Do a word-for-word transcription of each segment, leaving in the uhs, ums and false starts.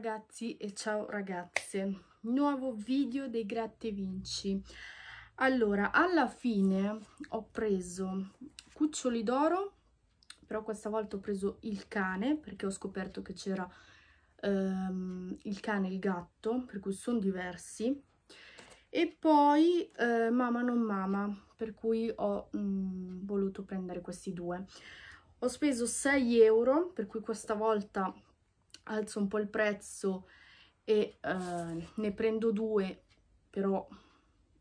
ragazzi e ciao ragazze, nuovo video dei gratta e vinci. Allora, alla fine ho preso cuccioli d'oro, però questa volta ho preso il cane perché ho scoperto che c'era ehm, il cane e il gatto, per cui sono diversi. E poi eh, mamma non mamma, per cui ho mh, voluto prendere questi due. Ho speso sei euro, per cui questa volta alzo un po' il prezzo e eh, ne prendo due, però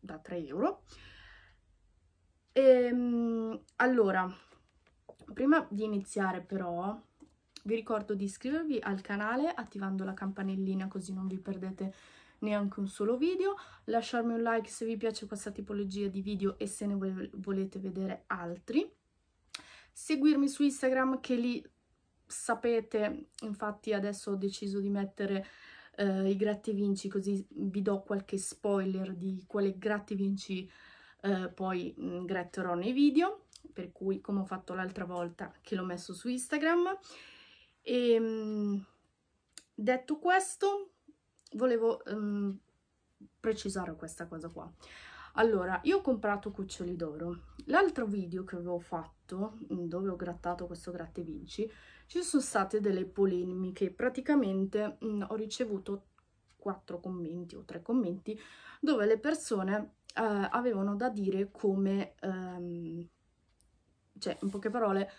da tre euro. E, allora, prima di iniziare però vi ricordo di iscrivervi al canale attivando la campanellina, così non vi perdete neanche un solo video, lasciarmi un like se vi piace questa tipologia di video e se ne volete vedere altri, seguirmi su Instagram che lì sapete, infatti adesso ho deciso di mettere eh, i gratta e vinci, così vi do qualche spoiler di quale gratta e vinci eh, poi mh, gratterò nei video, per cui come ho fatto l'altra volta che l'ho messo su Instagram. E mh, detto questo, volevo mh, precisare questa cosa qua. Allora, io ho comprato cuccioli d'oro. L'altro video che avevo fatto, dove ho grattato questo gratta e vinci, ci sono state delle polemiche. Praticamente mh, ho ricevuto quattro commenti o tre commenti dove le persone eh, avevano da dire come, ehm, cioè in poche parole,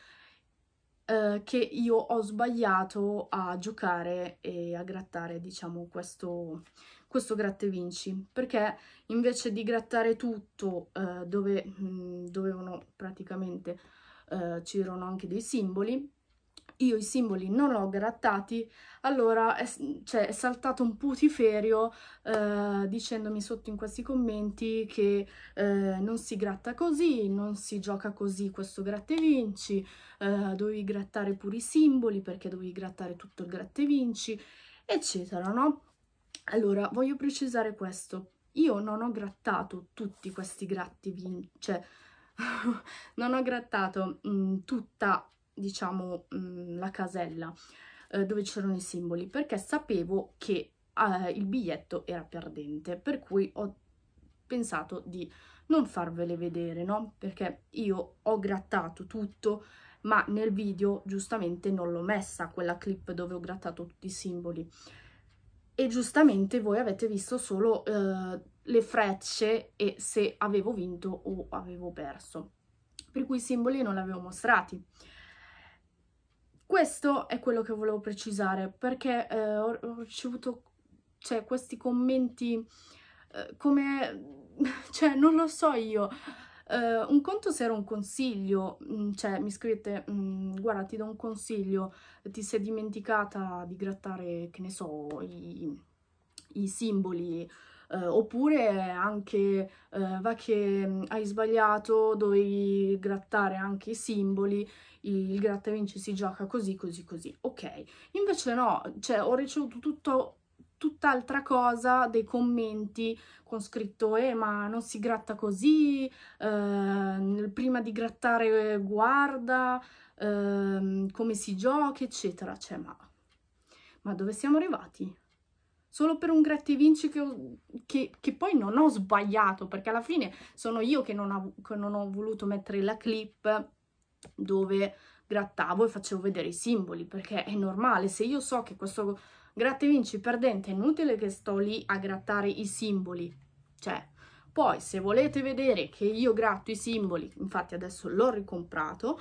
eh, che io ho sbagliato a giocare e a grattare, diciamo, questo... questo gratta e vinci, perché invece di grattare tutto eh, dove mh, dovevano praticamente eh, c'erano anche dei simboli, io i simboli non l'ho grattati, allora è, cioè, è saltato un putiferio eh, dicendomi sotto in questi commenti che eh, non si gratta così, non si gioca così questo gratta e vinci, eh, dovevi grattare pure i simboli perché dovevi grattare tutto il gratta e vinci, eccetera, no? Allora, voglio precisare questo. Io non ho grattato tutti questi gratta e vinci, cioè non ho grattato mh, tutta, diciamo, mh, la casella eh, dove c'erano i simboli, perché sapevo che eh, il biglietto era perdente, per cui ho pensato di non farvele vedere, no? Perché io ho grattato tutto, ma nel video giustamente non l'ho messa quella clip dove ho grattato tutti i simboli. E giustamente voi avete visto solo eh, le frecce e se avevo vinto o avevo perso. Per cui i simboli non li avevo mostrati. Questo è quello che volevo precisare, perché eh, ho ricevuto, cioè, questi commenti eh, come... cioè, non lo so io. Eh, un conto se era un consiglio, mh, cioè mi scrivete, mh, guarda, ti do un consiglio, ti sei dimenticata di grattare, che ne so, i, i simboli, eh, oppure anche eh, va che hai sbagliato, dovevi grattare anche i simboli, il gratta e vinci si gioca così, così, così, ok. Invece no, cioè ho ricevuto tutto... tutt'altra cosa, dei commenti con scritto eh ma non si gratta così, eh, prima di grattare guarda eh, come si gioca, eccetera. Cioè, ma, ma dove siamo arrivati? Solo per un gratta e vinci che, che, che poi non ho sbagliato, perché alla fine sono io che non, ho, che non ho voluto mettere la clip dove grattavo e facevo vedere i simboli, perché è normale, se io so che questo gratta e vinci perdente, è inutile che sto lì a grattare i simboli. Cioè, poi se volete vedere che io gratto i simboli, infatti adesso l'ho ricomprato,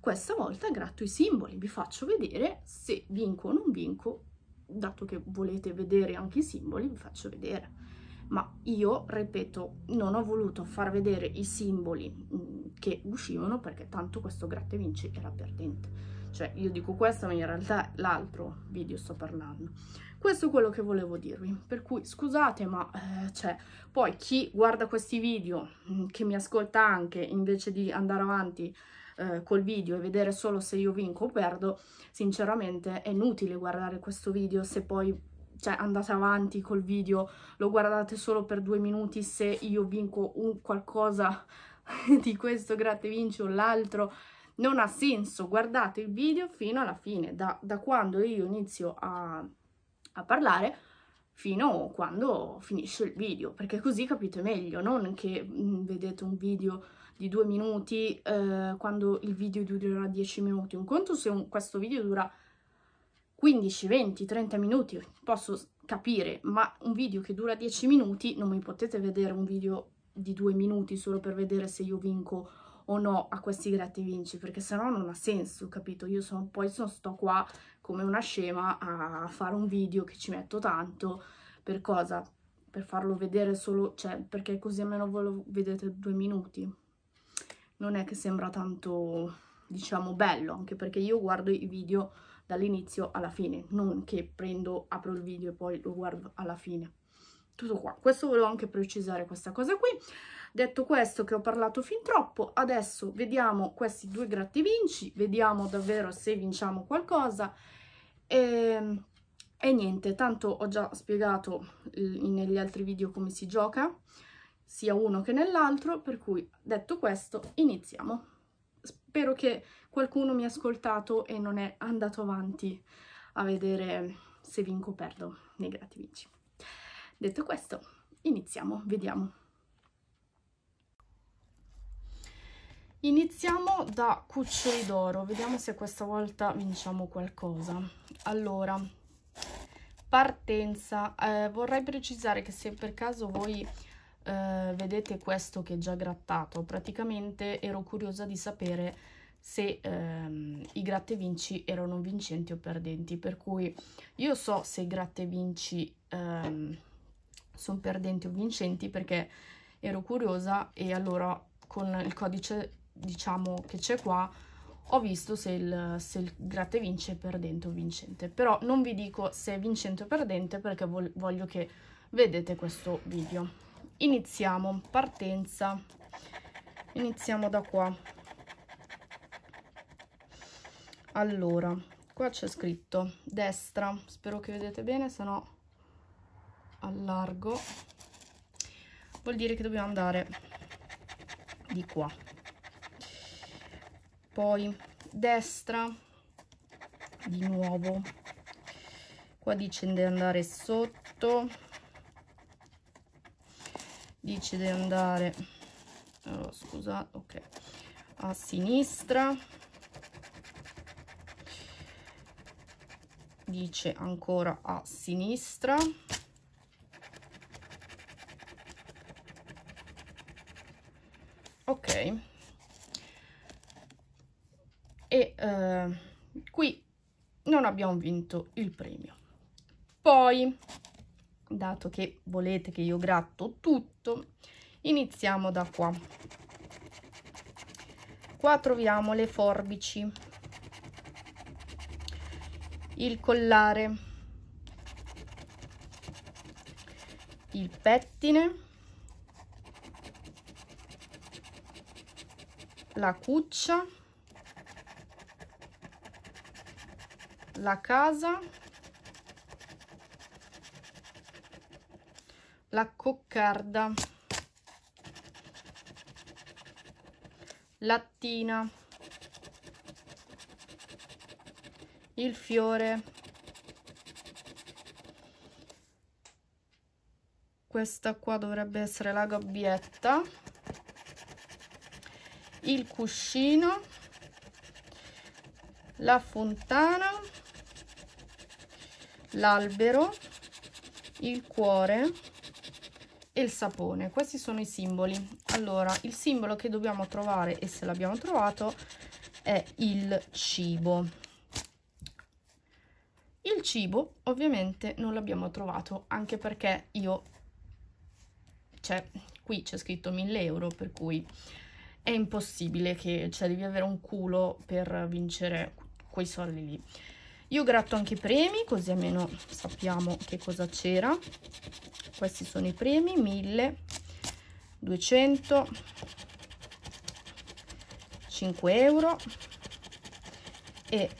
questa volta gratto i simboli, vi faccio vedere se vinco o non vinco, dato che volete vedere anche i simboli, vi faccio vedere. Ma io, ripeto, non ho voluto far vedere i simboli che uscivano, perché tanto questo gratta e vinci era perdente. Cioè, io dico questo, ma in realtà l'altro video sto parlando. Questo è quello che volevo dirvi, per cui scusate, ma eh, cioè, poi chi guarda questi video, che mi ascolta anche, invece di andare avanti eh, col video e vedere solo se io vinco o perdo, sinceramente è inutile guardare questo video se poi, cioè, andate avanti col video, lo guardate solo per due minuti se io vinco un qualcosa di questo gratta e vinci o l'altro. Non ha senso, guardate il video fino alla fine, da, da quando io inizio a, a parlare fino a quando finisce il video, perché così capite meglio, non che mh, vedete un video di due minuti eh, quando il video durerà dieci minuti. Un conto se un, questo video dura quindici, venti, trenta minuti, posso capire, ma un video che dura dieci minuti non mi potete vedere un video di due minuti solo per vedere se io vinco o no a questi gratta e vinci, perché sennò non ha senso, capito? Io sono, poi sono sto qua come una scema a fare un video che ci metto tanto, per cosa? Per farlo vedere solo, cioè, perché così almeno voi lo vedete due minuti. Non è che sembra tanto, diciamo, bello, anche perché io guardo i video dall'inizio alla fine, non che prendo, apro il video e poi lo guardo alla fine. Tutto qua, questo volevo anche precisare, questa cosa qui. Detto questo, che ho parlato fin troppo, adesso vediamo questi due gratta e vinci, vediamo davvero se vinciamo qualcosa e, e niente, tanto ho già spiegato negli altri video come si gioca sia uno che nell'altro, per cui detto questo iniziamo. Spero che qualcuno mi ha ascoltato e non è andato avanti a vedere se vinco o perdo nei gratta e vinci. Detto questo, iniziamo, vediamo. Iniziamo da cuccioli d'oro, vediamo se questa volta vinciamo qualcosa. Allora, partenza. Eh, vorrei precisare che se per caso voi eh, vedete questo che è già grattato, praticamente ero curiosa di sapere se ehm, i gratta e vinci erano vincenti o perdenti, per cui io so se i gratta e vinci ehm, sono perdenti o vincenti perché ero curiosa, e allora con il codice, diciamo, che c'è qua ho visto se il, se il gratta e vinci è perdente o vincente. Però non vi dico se è vincente o perdente perché voglio che vedete questo video. Iniziamo, partenza, iniziamo da qua. Allora, qua c'è scritto destra, spero che vedete bene, se no allargo, vuol dire che dobbiamo andare di qua, poi destra di nuovo, qua dice di andare sotto, dice di andare oh, scusate, ok, a sinistra, dice ancora a sinistra, ok, e eh, qui non abbiamo vinto il premio. Poi, dato che volete che io gratto tutto, iniziamo da qua. Qua troviamo le forbici, il collare, il pettine, la cuccia, la casa, la coccarda, la tina, il fiore, questa qua dovrebbe essere la gabbietta, il cuscino, la fontana, l'albero, il cuore e il sapone. Questi sono i simboli. Allora, il simbolo che dobbiamo trovare, e se l'abbiamo trovato, è il cibo. Il cibo ovviamente non l'abbiamo trovato, anche perché io, cioè, qui c'è scritto mille euro, per cui è impossibile che, cioè, devi avere un culo per vincere quei soldi lì. Io gratto anche i premi, così almeno sappiamo che cosa c'era. Questi sono i premi: mille, duecento, cinque euro e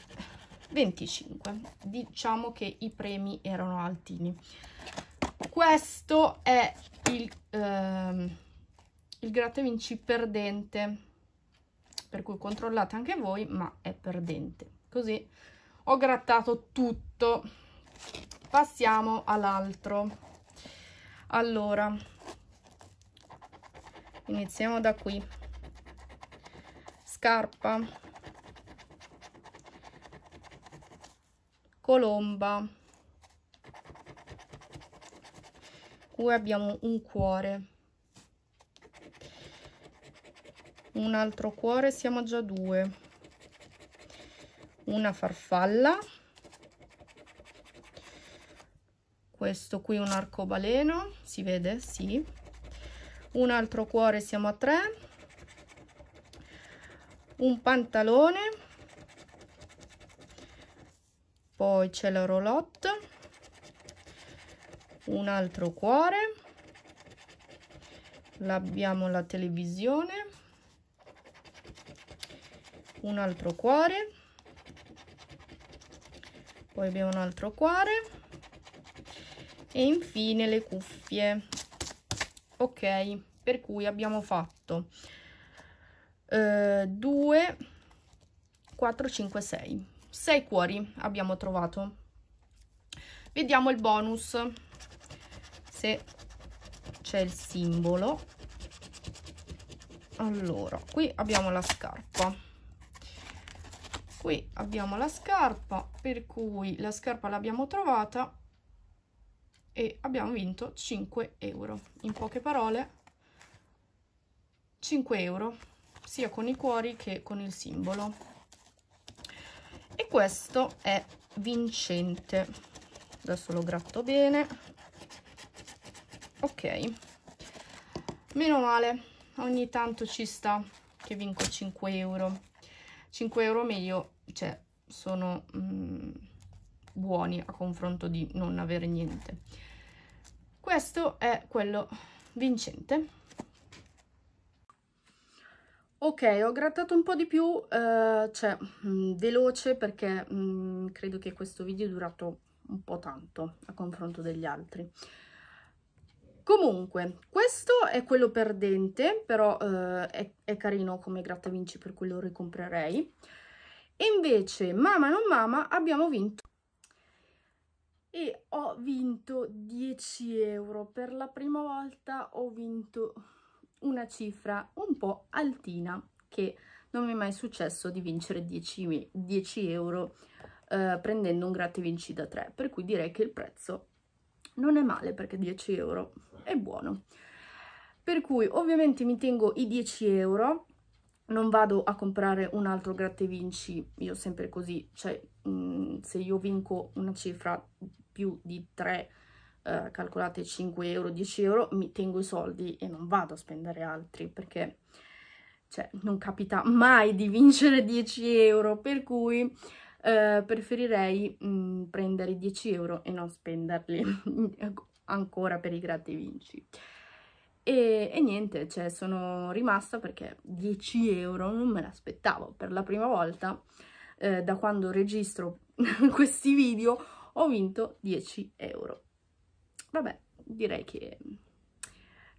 venticinque. Diciamo che i premi erano altini. Questo è il... Ehm, il gratta e vinci perdente, per cui controllate anche voi, ma è perdente. Così ho grattato tutto, passiamo all'altro. Allora, iniziamo da qui. Scarpa, colomba, qui abbiamo un cuore, un altro cuore, siamo già due, una farfalla, questo qui un arcobaleno, si vede? Sì, un altro cuore, siamo a tre, un pantalone, poi c'è la roulotte, un altro cuore, l'abbiamo la televisione, un altro cuore, poi abbiamo un altro cuore e infine le cuffie. Ok, per cui abbiamo fatto due, quattro, cinque, sei. sei cuori abbiamo trovato. Vediamo il bonus. Se c'è il simbolo. Allora, qui abbiamo la scarpa. Qui abbiamo la scarpa, per cui la scarpa l'abbiamo trovata e abbiamo vinto cinque euro. In poche parole, cinque euro. Sia con i cuori che con il simbolo, e questo è vincente. Adesso lo gratto bene. Ok, meno male, ogni tanto ci sta che vinco cinque euro. Cinque euro meglio, cioè sono mm, buoni a confronto di non avere niente. Questo è quello vincente. Ok, ho grattato un po' di più, eh, cioè mh, veloce, perché mh, credo che questo video è durato un po' tanto a confronto degli altri. Comunque, questo è quello perdente, però eh, è, è carino come grattavinci, per cui lo ricomprerei. E invece, mamma non mamma, abbiamo vinto. E ho vinto dieci euro. Per la prima volta ho vinto una cifra un po' altina, che non mi è mai successo di vincere dieci euro eh, prendendo un grattavinci da tre, per cui direi che il prezzo non è male, perché dieci euro è buono. Per cui ovviamente mi tengo i dieci euro, non vado a comprare un altro grattavinci. Io sempre così, cioè mh, se io vinco una cifra più di tre, Uh, calcolate cinque euro, dieci euro, mi tengo i soldi e non vado a spendere altri, perché cioè, non capita mai di vincere dieci euro, per cui uh, preferirei mh, prendere i dieci euro e non spenderli ancora per i grattavinci. E, e niente, cioè, sono rimasta perché dieci euro non me l'aspettavo. Per la prima volta uh, da quando registro questi video ho vinto dieci euro. Vabbè, direi che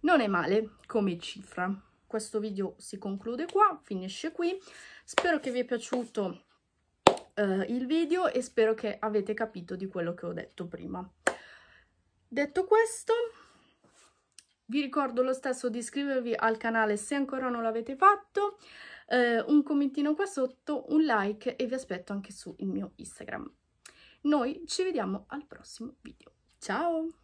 non è male come cifra. Questo video si conclude qua, finisce qui. Spero che vi è piaciuto eh, il video e spero che avete capito di quello che ho detto prima. Detto questo, vi ricordo lo stesso di iscrivervi al canale se ancora non l'avete fatto, eh, un commentino qua sotto, un like, e vi aspetto anche sul mio Instagram. Noi ci vediamo al prossimo video. Ciao!